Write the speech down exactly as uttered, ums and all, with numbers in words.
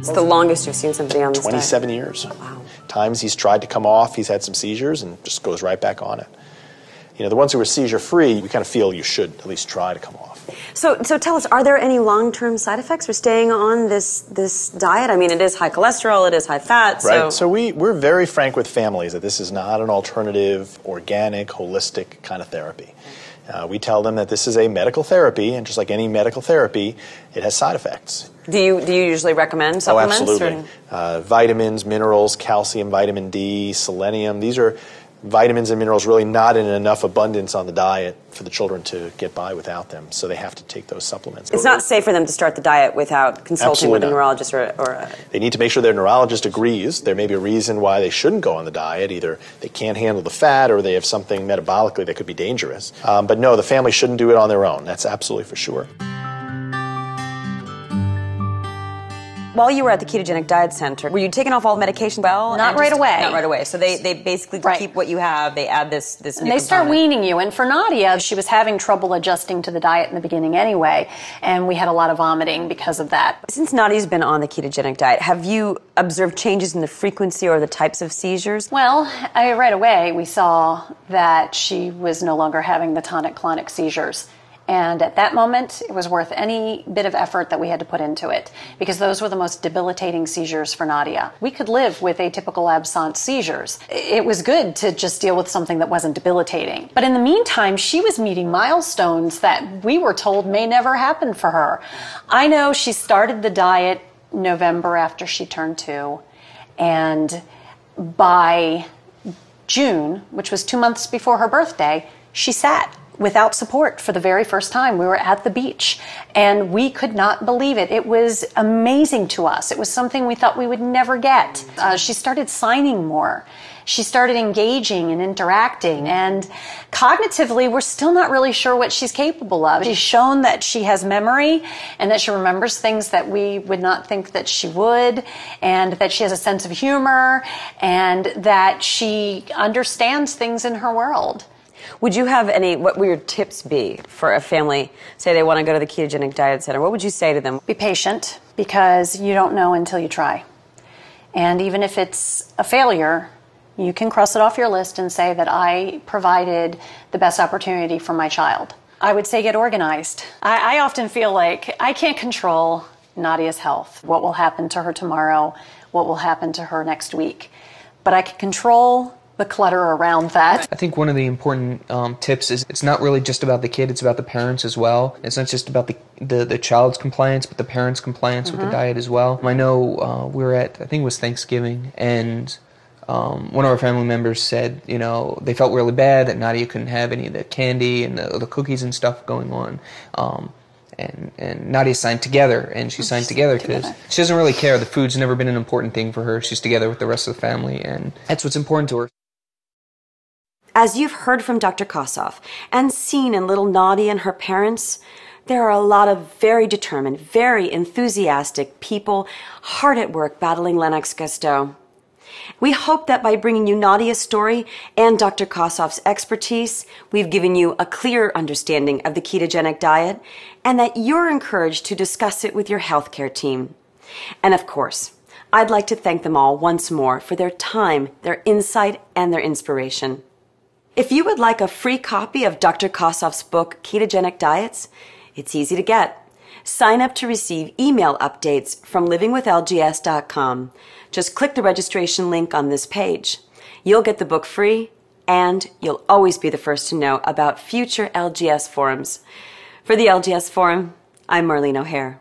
It's the longest you've seen somebody on this diet? twenty-seven years. Wow. Times he's tried to come off, he's had some seizures, and just goes right back on it. You know, the ones who are seizure-free, you kind of feel you should at least try to come off. So, so tell us, are there any long-term side effects for staying on this, this diet? I mean, it is high cholesterol, it is high fat, so... Right, so we, we're very frank with families that this is not an alternative, organic, holistic kind of therapy. Uh, we tell them that this is a medical therapy, and just like any medical therapy, it has side effects. Do you, do you usually recommend supplements? Oh, absolutely. Uh, vitamins, minerals, calcium, vitamin D, selenium, these are... Vitamins and minerals really not in enough abundance on the diet for the children to get by without them, so they have to take those supplements. It's not safe for them to start the diet without consulting with a neurologist or, or a... They need to make sure their neurologist agrees. There may be a reason why they shouldn't go on the diet. Either they can't handle the fat or they have something metabolically that could be dangerous. Um, but no, the family shouldn't do it on their own. That's absolutely for sure. While you were at the Ketogenic Diet Center, were you taking off all the medication? Well, not right away. Not right away. So they, they basically right. keep what you have. They add this this. New and they component. Start weaning you. And for Nadia, she was having trouble adjusting to the diet in the beginning anyway, and we had a lot of vomiting because of that. Since Nadia's been on the Ketogenic Diet, have you observed changes in the frequency or the types of seizures? Well, I, right away we saw that she was no longer having the tonic-clonic seizures. And at that moment, it was worth any bit of effort that we had to put into it, because those were the most debilitating seizures for Nadia. We could live with atypical absence seizures. It was good to just deal with something that wasn't debilitating. But in the meantime, she was meeting milestones that we were told may never happen for her. I know she started the diet November after she turned two, and by June, which was two months before her birthday, she sat without support for the very first time. We were at the beach and we could not believe it. It was amazing to us. It was something we thought we would never get. Uh, she started signing more. She started engaging and interacting, and cognitively we're still not really sure what she's capable of. She's shown that she has memory and that she remembers things that we would not think that she would, and that she has a sense of humor, and that she understands things in her world. Would you have any, what would your tips be for a family, say they want to go to the Ketogenic Diet Center? What would you say to them? Be patient, because you don't know until you try. And even if it's a failure, you can cross it off your list and say that I provided the best opportunity for my child. I would say get organized. I, I often feel like I can't control Nadia's health, what will happen to her tomorrow, what will happen to her next week, but I can control the clutter around that. I think one of the important um, tips is it's not really just about the kid, it's about the parents as well. It's not just about the the, the child's compliance, but the parents' compliance mm-hmm. with the diet as well. I know uh, we were at, I think it was Thanksgiving, and um, one of our family members said, you know, they felt really bad that Nadia couldn't have any of the candy and the, the cookies and stuff going on. Um, And, and Nadia signed together, and she signed together because she doesn't really care. The food's never been an important thing for her. She's together with the rest of the family, and that's what's important to her. As you've heard from Doctor Kossoff and seen in little Nadia and her parents, there are a lot of very determined, very enthusiastic people hard at work battling Lennox-Gastaut. We hope that by bringing you Nadia's story and Doctor Kossoff's expertise, we've given you a clear understanding of the ketogenic diet, and that you're encouraged to discuss it with your healthcare team. And of course, I'd like to thank them all once more for their time, their insight, and their inspiration. If you would like a free copy of Doctor Kossoff's book, Ketogenic Diets, it's easy to get. Sign up to receive email updates from living with L G S dot com. Just click the registration link on this page. You'll get the book free, and you'll always be the first to know about future L G S forums. For the L G S Forum, I'm Marlene O'Hare.